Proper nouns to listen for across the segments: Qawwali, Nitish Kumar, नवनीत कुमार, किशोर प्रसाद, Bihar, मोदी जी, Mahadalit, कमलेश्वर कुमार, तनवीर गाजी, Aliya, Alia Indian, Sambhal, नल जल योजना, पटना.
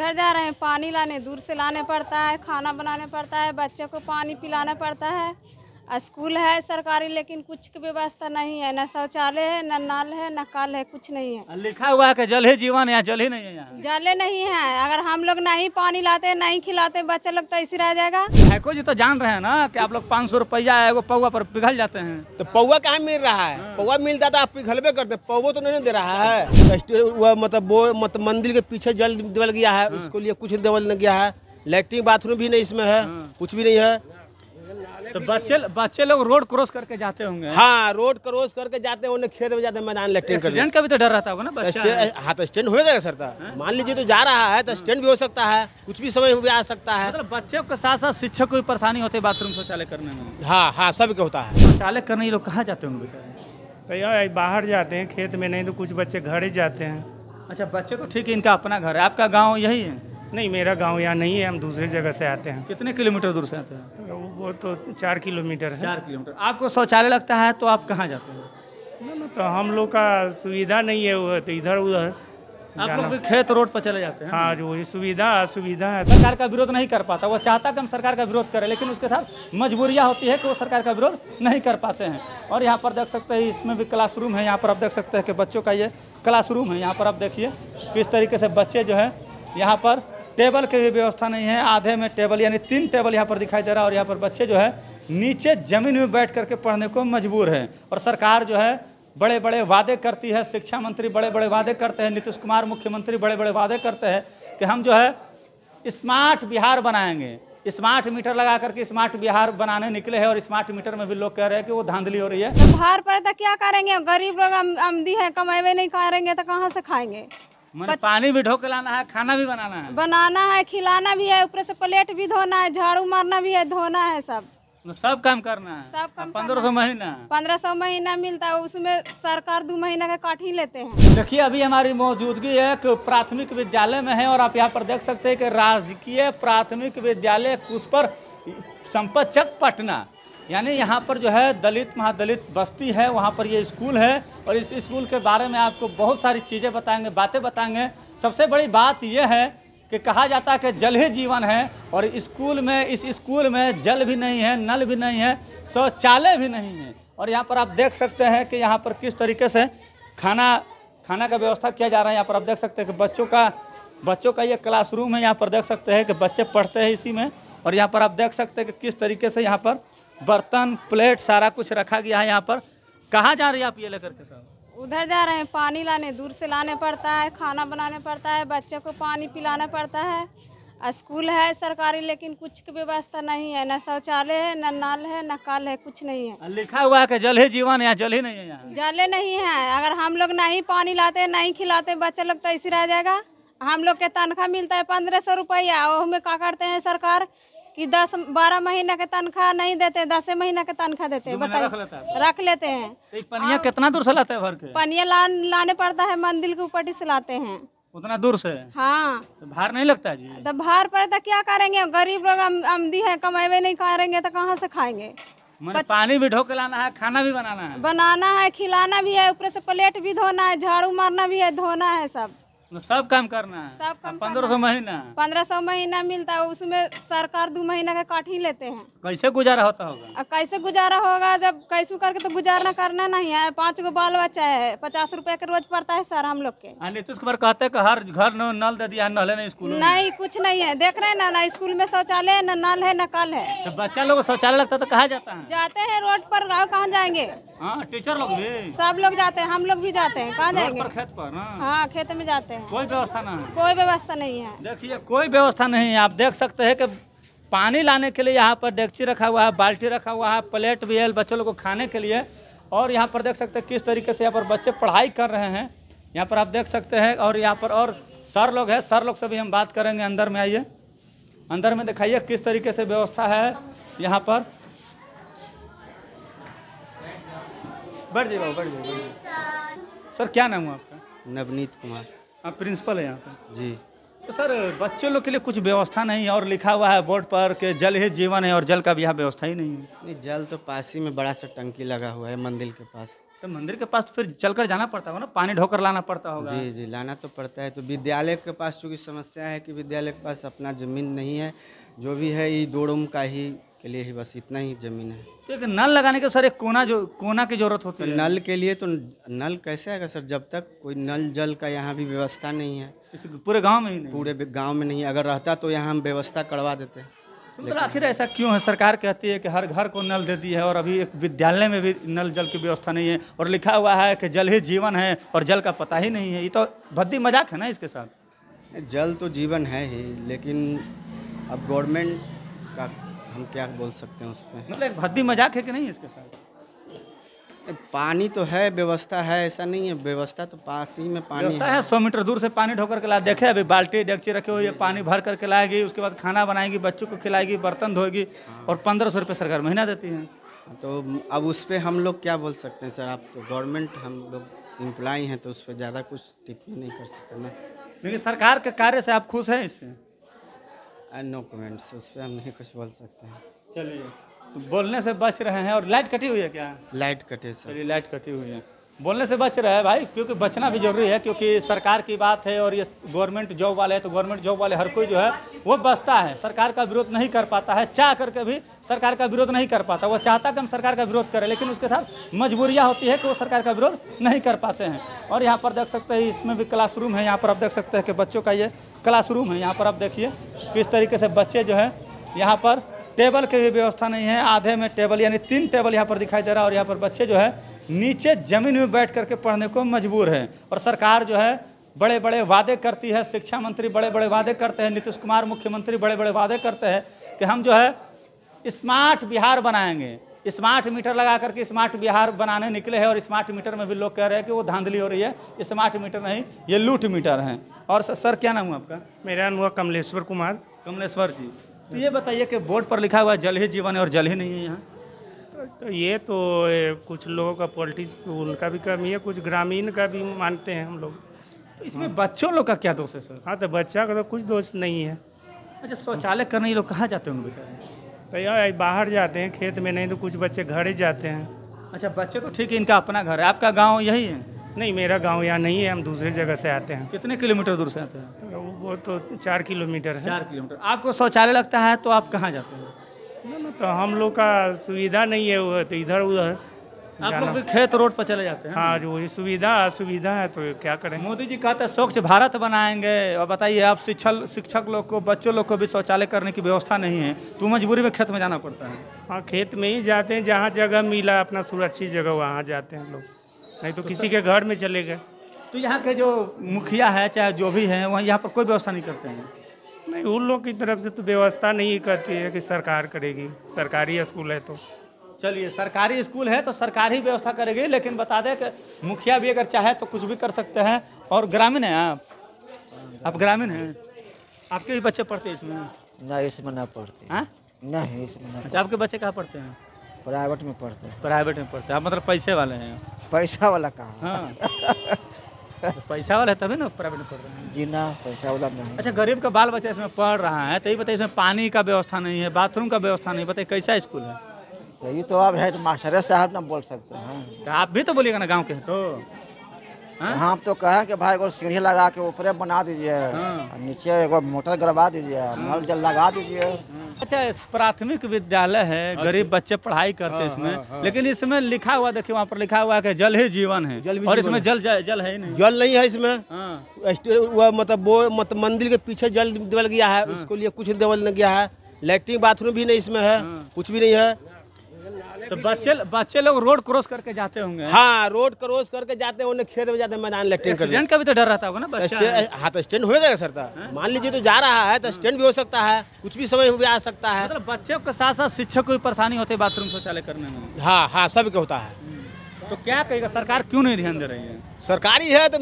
किधर जा रहे हैं, पानी लाने दूर से लाने पड़ता है, खाना बनाने पड़ता है, बच्चे को पानी पिलाना पड़ता है। स्कूल है सरकारी लेकिन कुछ की व्यवस्था नहीं है, न शौचालय है, न नाल है, न कल है, कुछ नहीं है। लिखा हुआ है कि जल ही जीवन है, जल ही नहीं है, यहाँ जल ही नहीं है। अगर हम लोग नहीं पानी लाते, नहीं खिलाते, बच्चा लोग तो ऐसे रह जाएगा। हैको जी तो जान रहे हैं ना कि आप लोग 500 रुपया एगो पौवा पर पिघल जाते हैं, तो पौवा कहाँ मिल रहा है? पौवा मिलता तो आप पिघलबे करते, पौवा तो नहीं दे रहा है। मतलब वो मतलब मंदिर के पीछे जल देवल गया है, उसके लिए कुछ देवल नहीं गया है। लैट्रिन बाथरूम भी नहीं इसमें है, कुछ भी नहीं है। तो बच्चे लोग रोड क्रॉस करके जाते होंगे। हाँ, रोड क्रॉस करके जाते हैं, उन्हें खेत में जाते हैं, मैदान लैट्रिन करने। स्टैंड का भी तो डर रहता होगा ना बच्चा। हाँ, तो स्टैंड होएगा सर, तो मान लीजिए तो जा रहा है तो स्टैंड भी हो सकता है, कुछ भी समय भी आ सकता है। मतलब बच्चों के साथ साथ शिक्षक को भी परेशानी होती है बाथरूम शौचालय करने में। हाँ हाँ, सबके होता है। शौचालय करने ये लोग कहाँ जाते होंगे बेचारे? तो बाहर जाते हैं खेत में, नहीं तो कुछ बच्चे घर ही जाते हैं। अच्छा, बच्चे तो ठीक है, इनका अपना घर है। आपका गाँव यही है? नहीं, मेरा गांव यहाँ नहीं है, हम दूसरे जगह से आते हैं। कितने किलोमीटर दूर से आते हैं? वो तो 4 किलोमीटर है। 4 किलोमीटर। आपको शौचालय लगता है तो आप कहाँ जाते हैं? ना तो हम लोग का सुविधा नहीं है, वो तो इधर उधर आप लोग खेत रोड पर चले जाते हैं। हाँ, जो ये सुविधा असुविधा है। सरकार का विरोध नहीं कर पाता, वो चाहता कि हम सरकार का विरोध करें, लेकिन उसके साथ मजबूरियाँ होती है कि वो सरकार का विरोध नहीं कर पाते हैं। और यहाँ पर देख सकते हैं, इसमें भी क्लासरूम है। यहाँ पर आप देख सकते हैं कि बच्चों का ये क्लासरूम है। यहाँ पर आप देखिए किस तरीके से बच्चे जो है, यहाँ पर टेबल की भी व्यवस्था नहीं है। आधे में टेबल, यानी 3 टेबल यहाँ पर दिखाई दे रहा है। और यहाँ पर बच्चे जो है नीचे ज़मीन में बैठ करके पढ़ने को मजबूर हैं। और सरकार जो है बड़े बड़े वादे करती है, शिक्षा मंत्री बड़े बड़े वादे करते हैं, नीतीश कुमार मुख्यमंत्री बड़े बड़े वादे करते हैं कि हम जो है स्मार्ट बिहार बनाएंगे। स्मार्ट मीटर लगा करके स्मार्ट बिहार बनाने निकले हैं, और स्मार्ट मीटर में भी लोग कह रहे हैं कि वो धांधली हो रही है। तो भार पर तो क्या करेंगे, गरीब लोग आमदी है, कमाएंगे नहीं, करेंगे तो कहाँ से खाएंगे? पानी भी ढोके लाना है, खाना भी बनाना है, खिलाना भी है, ऊपर से प्लेट भी धोना है, झाड़ू मारना भी है, धोना है, सब काम करना है। सब काम 1500 महीना मिलता है, उसमें सरकार 2 महीना का काट ही लेते हैं। देखिए, अभी हमारी मौजूदगी एक प्राथमिक विद्यालय में है, और आप यहाँ पर देख सकते हैं कि राजकीय प्राथमिक विद्यालय कुशपर संपतचक पटना, यानी यहाँ पर जो है दलित महादलित बस्ती है, वहाँ पर ये स्कूल है। और इस स्कूल के बारे में आपको बहुत सारी चीज़ें बताएंगे, बातें बताएंगे। सबसे बड़ी बात यह है कि कहा जाता है कि जल ही जीवन है, और इस स्कूल में जल भी नहीं है, नल भी नहीं है, शौचालय भी नहीं है। और यहाँ पर आप देख सकते हैं कि यहाँ पर किस तरीके से खाना का व्यवस्था किया जा रहा है। यहाँ पर आप देख सकते हैं कि बच्चों का ये क्लासरूम है। यहाँ पर देख सकते हैं कि बच्चे पढ़ते हैं इसी में। और यहाँ पर आप देख सकते हैं कि किस तरीके से यहाँ पर बर्तन प्लेट सारा कुछ रखा गया है। यहाँ पर कहाँ जा रही है आप ये लेकर के? साहब उधर जा रहे हैं पानी लाने, दूर से लाने पड़ता है, खाना बनाने पड़ता है, बच्चे को पानी पिलाना पड़ता है। स्कूल है सरकारी लेकिन कुछ की व्यवस्था नहीं है, न शौचालय है, न नाल है, न कल है, कुछ नहीं है। लिखा हुआ है कि जल ही जीवन है, जल ही नहीं है, यहाँ जल ही नहीं है। अगर हम लोग नहीं पानी लाते, नहीं खिलाते, बच्चा लोग तो ऐसे रह जाएगा। हम लोग के तनख्वाह मिलता है 1500 रुपया, और हमें क्या करते हैं सरकार कि 10-12 महीना के तनख्वाह नहीं देते, 10 महीना के तनख्वाह देते हैं, बताइए रख लेते हैं। तो पनिया कितना दूर से लाते हैं? भर के पनिया लाने पड़ता है, मंदिर के ऊपर से लाते हैं, उतना दूर से। हाँ, तो भार नहीं लगता जी? तो भार पर तो क्या करेंगे, गरीब लोग आमदी है, कमाएंगे नहीं, करेंगे तो कहाँ से खाएंगे? पानी भी ढोके लाना है, खाना भी बनाना है, खिलाना भी है, ऊपर से प्लेट भी धोना है, झाड़ू मारना भी है, धोना है, सब काम करना है। सब काम 1500 महीना मिलता है, उसमें सरकार 2 महीना का काट ही लेते हैं। कैसे गुजारा होता होगा? कैसे गुजारा होगा, जब कैसे करके तो गुजारना करना नहीं है। 5 गो बाल बच्चा है, 50 रुपया के रोज पड़ता है सर हम लोग के। नीतीश कुमार कहते हैं कि हर घर नल दे दिया, नल नहीं स्कूल, नहीं कुछ नहीं है। देख रहे ना स्कूल में शौचालय है, न नल है, न कल है। बच्चा लोग शौचालय लगता तो कहाँ जाता है? जाते हैं रोड पर, कहाँ जाएंगे? टीचर लोग भी, सब लोग जाते हैं, हम लोग भी जाते हैं, कहाँ जाएंगे? खेत पर। हाँ, खेत में जाते हैं, कोई व्यवस्था नहीं है, कोई व्यवस्था नहीं है। देखिए, कोई व्यवस्था नहीं है। आप देख सकते हैं कि पानी लाने के लिए यहाँ पर डेगची रखा हुआ है, बाल्टी रखा हुआ है, प्लेट भी है बच्चों को खाने के लिए। और यहाँ पर देख सकते हैं किस तरीके से यहाँ पर बच्चे पढ़ाई कर रहे हैं। यहाँ पर आप देख सकते हैं। और यहाँ पर और सर लोग हैं, सर लोग से भी हम बात करेंगे। अंदर में आइए, अंदर में दिखाइए किस तरीके से व्यवस्था है यहाँ पर। बैठ जाइए, बैठ जाइए। सर क्या नाम है आपका? नवनीत कुमार। आप प्रिंसिपल है यहाँ पर जी? तो सर बच्चों लोग के लिए कुछ व्यवस्था नहीं है, और लिखा हुआ है बोर्ड पर कि जल ही जीवन है, और जल का भी यहाँ व्यवस्था ही नहीं है। नहीं, जल तो पास ही में बड़ा सा टंकी लगा हुआ है मंदिर के पास। तो मंदिर के पास फिर चलकर जाना पड़ता होगा ना, पानी ढोकर लाना पड़ता होगा। जी जी, लाना तो पड़ता है। तो विद्यालय के पास चूँकि समस्या है कि विद्यालय के पास अपना ज़मीन नहीं है, जो भी है ये दो रूम का ही के लिए ही बस इतना ही ज़मीन है। तो एक नल लगाने के सर एक कोना की ज़रूरत होती है नल के लिए, तो नल कैसे आएगा सर जब तक कोई नल जल का यहाँ भी व्यवस्था नहीं है। पूरे गाँव में ही नहीं, पूरे गाँव में नहीं। अगर रहता तो यहाँ हम व्यवस्था करवा देते। तो आखिर ऐसा क्यों है? सरकार कहती है कि हर घर को नल दे दी है और अभी एक विद्यालय में भी नल जल की व्यवस्था नहीं है, और लिखा हुआ है कि जल ही जीवन है और जल का पता ही नहीं है। ये तो भद्दी मजाक है ना इसके साथ। जल तो जीवन है ही, लेकिन अब गवर्नमेंट का हम क्या बोल सकते हैं उसमें, मतलब भद्दी मजाक है कि नहीं इसके साथ। पानी तो है, व्यवस्था है, ऐसा नहीं है, व्यवस्था तो पास ही में पानी है। 100 मीटर दूर से पानी ढोकर के ला देखे, अभी बाल्टी डेगची रखे हुए, पानी भर करके लाएगी, उसके बाद खाना बनाएगी, बच्चों को खिलाएगी, बर्तन धोएगी। हाँ। और 1500 रुपये सरकार महीना देती है। तो अब उस पर हम लोग क्या बोल सकते हैं सर। आप तो गवर्नमेंट, हम लोग एम्प्लॉय हैं तो उस पर ज़्यादा कुछ टिप्पणी नहीं कर सकते ना। लेकिन सरकार के कार्य से आप खुश हैं इससे? नो कमेंट्स, उस पर हम नहीं कुछ बोल सकते हैं। चलिए, बोलने से बच रहे हैं। और लाइट कटी हुई है क्या? लाइट कटे सर। चलिए, लाइट कटी हुई है, बोलने से बच रहे हैं भाई, क्योंकि बचना भी जरूरी है, क्योंकि सरकार की बात है। और ये गवर्नमेंट जॉब वाले हैं तो गवर्नमेंट जॉब वाले हर कोई जो है वो बचता है, सरकार का विरोध नहीं कर पाता है, चाह करके भी सरकार का विरोध नहीं कर पाता। वो चाहता कि हम सरकार का विरोध करें, लेकिन उसके साथ मजबूरियाँ होती है कि वो सरकार का विरोध नहीं कर पाते हैं। और यहाँ पर देख सकते हैं, इसमें भी क्लासरूम है। यहाँ पर आप देख सकते हैं कि बच्चों का ये क्लासरूम है। यहाँ पर आप देखिए किस तरीके से बच्चे जो है, यहाँ पर टेबल की भी व्यवस्था नहीं है, आधे में टेबल, यानी 3 टेबल यहाँ पर दिखाई दे रहा है। और यहाँ पर बच्चे जो है नीचे ज़मीन में बैठ करके पढ़ने को मजबूर हैं। और सरकार जो है बड़े बड़े वादे करती है, शिक्षा मंत्री बड़े बड़े वादे करते हैं, नीतीश कुमार मुख्यमंत्री बड़े बड़े वादे करते हैं कि हम जो है स्मार्ट बिहार बनाएंगे, स्मार्ट मीटर लगा करके स्मार्ट बिहार बनाने निकले हैं। और स्मार्ट मीटर में भी लोग कह रहे हैं कि वो धांधली हो रही है, स्मार्ट मीटर नहीं, ये लूट मीटर हैं। और सर क्या नाम हुआ आपका? मेरा नाम हुआ कमलेश्वर कुमार। कमलेश्वर जी, तो ये बताइए कि बोर्ड पर लिखा हुआ है जल ही जीवन है और जल ही नहीं है यहाँ। तो ये तो कुछ लोगों का पॉलिटिक्स, उनका भी कमी है, कुछ ग्रामीण का भी मानते हैं हम लोग। तो इसमें हाँ। बच्चों लोग का क्या दोष है सर? हाँ, तो बच्चा का तो कुछ दोष नहीं है। अच्छा, शौचालय करने ये लोग कहाँ जाते होंगे बेचारे? तो यार बाहर जाते हैं, खेत में नहीं तो कुछ बच्चे घर ही जाते हैं। अच्छा, बच्चे तो ठीक है, इनका अपना घर है। आपका गाँव यही है? नहीं, मेरा गांव यहाँ नहीं है, हम दूसरी जगह से आते हैं। कितने किलोमीटर दूर से आते हैं? वो तो 4 किलोमीटर है। 4 किलोमीटर। आपको शौचालय लगता है तो आप कहाँ जाते हैं? ना, तो हम लोग का सुविधा नहीं है, वो तो इधर उधर आप लोग खेत रोड पर चले जाते हैं। हाँ, जो सुविधा असुविधा है तो क्या करें। मोदी जी कहते हैं स्वच्छ भारत बनाएंगे, और बताइए आप शिक्षक लोग को, बच्चों लोग को भी शौचालय करने की व्यवस्था नहीं है तो मजबूरी में खेत में जाना पड़ता है। हाँ, खेत में ही जाते हैं, जहाँ जगह मिला अपना सुरक्षित जगह वहाँ जाते हैं लोग, नहीं तो किसी के घर में चले गए। तो यहाँ के जो मुखिया है चाहे जो भी है, वहाँ यहाँ पर कोई व्यवस्था नहीं करते हैं? नहीं, उन लोग की तरफ से तो व्यवस्था नहीं करती है कि सरकार करेगी, सरकारी स्कूल है तो। चलिए, सरकारी स्कूल है तो सरकार ही व्यवस्था करेगी, लेकिन बता दें कि मुखिया भी अगर चाहे तो कुछ भी कर सकते हैं। और ग्रामीण हैं आप ग्रामीण हैं, आपके भी बच्चे पढ़ते हैं इसमें? नहीं, इसमें ना पढ़ते। नहीं, इसमें। आपके बच्चे कहाँ पढ़ते हैं? प्राइवेट में पढ़ते हैं। प्राइवेट में पढ़ते हैं आप, मतलब पैसे वाले हैं? पैसा वाला कहाँ? हाँ। तो पैसा वाला है तभी ना प्राइवेट में पढ़ रहे हैं। जी ना, पैसा वाला नहीं। अच्छा, गरीब का बाल बच्चा इसमें पढ़ रहा है, तो ये बताइए इसमें पानी का व्यवस्था नहीं है, बाथरूम का व्यवस्था नहीं, बताइए कैसा स्कूल है? तो ये तो आप है तो मास्टर साहब ना बोल सकते हैं, तो आप भी तो बोलिएगा ना गाँव के। तो हाँ, तो कहें कि भाई एक सीढ़ी लगा के ऊपर बना दीजिए, नीचे एक मोटर गड़वा दीजिए, नल जल लगा दीजिए। अच्छा, प्राथमिक विद्यालय है, गरीब बच्चे पढ़ाई करते हैं इसमें। लेकिन इसमें लिखा हुआ देखिए, वहाँ पर लिखा हुआ है कि जल ही जीवन है, और इसमें जल है ही नहीं। जल नहीं है इसमें, मतलब वो मंदिर के पीछे जल देवल गया है, उसके लिए कुछ देवल नहीं गया है, लैट्रिन बाथरूम भी नहीं इसमें है, कुछ भी नहीं है। तो बच्चे लोग रोड क्रॉस करके जाते होंगे। हाँ, रोड क्रॉस करके जाते हैं, उन्हें खेत में जाते हैं, मैदान लेफ्टिंग करने। स्टैंड का भी तो डर रहता होगा ना बच्चा। हाँ, तो स्टैंड होएगा सर, तो मान लीजिए तो जा रहा है तो स्टैंड भी हो सकता है, कुछ भी समय भी आ सकता है। मतलब बच्चों के साथ साथ शिक्षक को भी परेशानी होती है बाथरूम शौचालय करने में। हाँ हाँ, सबके होता है। तो क्या कहेगा सरकार, क्यों नहीं ध्यान दे रही है? सरकारी है तो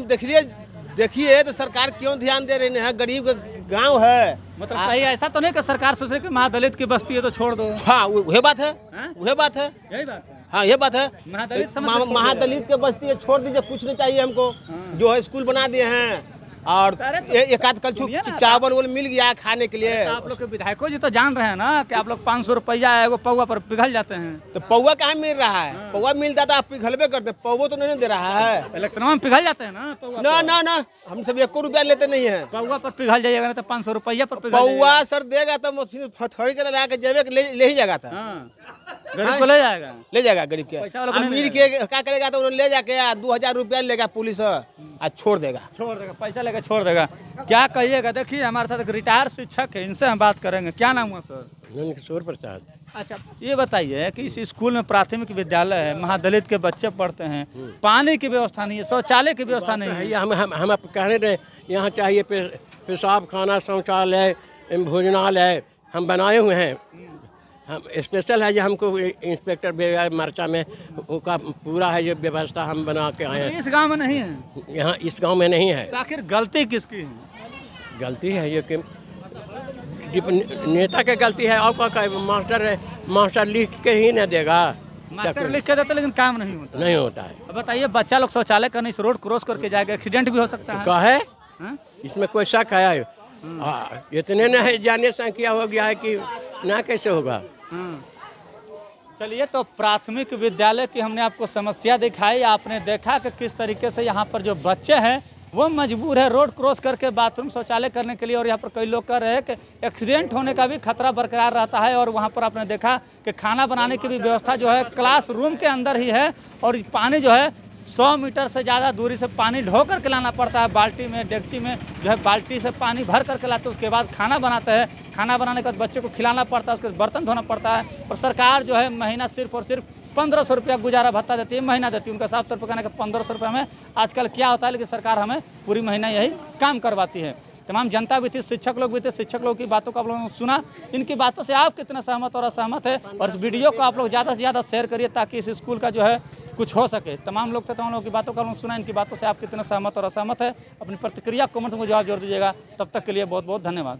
देखिए तो सरकार क्यों ध्यान दे रही है, गरीब गाँव है। मतलब कहीं ऐसा तो नहीं कि सरकार सोच रही कि महादलित की बस्ती है तो छोड़ दो। हाँ, वही बात है, वही बात है, यही बात है। हाँ, ये बात है, महादलित के बस्ती है, छोड़ दीजिए, कुछ नहीं चाहिए हमको। जो है स्कूल बना दिए हैं, और एक आध कल चावल वोल मिल गया खाने के लिए। आप लोग के विधायकों जी तो जान रहे हैं ना कि आप लोग 500 रुपया है वो पौवा पर पिघल जाते हैं। तो पौवा कहाँ मिल रहा है? पौवा मिलता तो आप पिघलबे करते, पौवा तो नहीं दे रहा है। इलेक्शन में पिघल जाते हैं ना। ना ना ना, हम सब 1 रुपया लेते नहीं है। पौवा पर पिघल जाइएगा ना तो 500 रुपया पर पौवा सर देगा तो थोड़ी देर ला के जेबे ले ही जाएगा। था गरीब को ले जाएगा, ले जाएगा गरीब के। अमीर के क्या करेगा तो ले जाके 2000 रुपया लेगा पुलिस और छोड़ देगा, पैसा लेकर छोड़ देगा। क्या कहिएगा? देखिए हमारे साथ एक रिटायर शिक्षक है, इनसे हम बात करेंगे। क्या नाम हुआ सर? किशोर प्रसाद। अच्छा ये बताइए कि इस स्कूल में प्राथमिक विद्यालय है, महादलित के बच्चे पढ़ते हैं, पानी की व्यवस्था नहीं है, शौचालय की व्यवस्था नहीं है। हम आप कह रहे यहाँ चाहिए पेशाब खाना, शौचालय, भोजनालय हम बनाए हुए हैं। हम स्पेशल है जो हमको इंस्पेक्टर बेगैर मार्चा में का पूरा है ये व्यवस्था हम बना के आए हैं। इस गांव में नहीं है, यहाँ इस गांव में नहीं है। आखिर गलती किसकी है? गलती है ये कि नेता के गलती है। और का मास्टर है, मास्टर लिख के ही नहीं देगा, मास्टर लिख के देता लेकिन काम नहीं होता, नहीं होता है। बताइए बच्चा लोग शौचालय करने इस रोड क्रॉस करके जाएगा, एक्सीडेंट भी हो सकता है। क्या है इसमें कोई शक है? इतने न जाने से क्या हो गया है कि ना कैसे होगा। चलिए तो प्राथमिक विद्यालय की हमने आपको समस्या दिखाई। आपने देखा कि किस तरीके से यहाँ पर जो बच्चे हैं वो मजबूर है रोड क्रॉस करके बाथरूम शौचालय करने के लिए। और यहाँ पर कई लोग कह रहे हैं कि एक्सीडेंट होने का भी खतरा बरकरार रहता है। और वहाँ पर आपने देखा कि खाना बनाने की भी व्यवस्था जो है क्लासरूम के अंदर ही है। और पानी जो है 100 मीटर से ज़्यादा दूरी से पानी ढो कर के लाना पड़ता है, बाल्टी में, डेगची में जो है बाल्टी से पानी भर कर के लाते हैं। उसके बाद खाना बनाते हैं, खाना बनाने के बाद बच्चों को खिलाना पड़ता है, उसके बाद बर्तन धोना पड़ता है। और सरकार जो है महीना सिर्फ और सिर्फ 1500 रुपया गुजारा भत्ता देती है, महीना देती है उनका। 700 रुपये कहने का 1500 रुपये में आजकल क्या होता है, लेकिन सरकार हमें पूरी महीना यही काम करवाती है। तमाम जनता भी थी, शिक्षक लोग भी थे। शिक्षक लोगों की बातों को आप लोगों ने सुना, इनकी बातों से आप कितना सहमत और असहमत है? और इस वीडियो को आप लोग ज़्यादा से ज़्यादा शेयर करिए ताकि इस स्कूल का जो है कुछ हो सके। तमाम लोग थे, तमाम लोगों की बातों को आप लोग सुना, इनकी बातों से आप कितना सहमत और असहमत है? अपनी प्रतिक्रिया कमेंट में जवाब जोड़ दीजिएगा। तब तक के लिए बहुत बहुत धन्यवाद।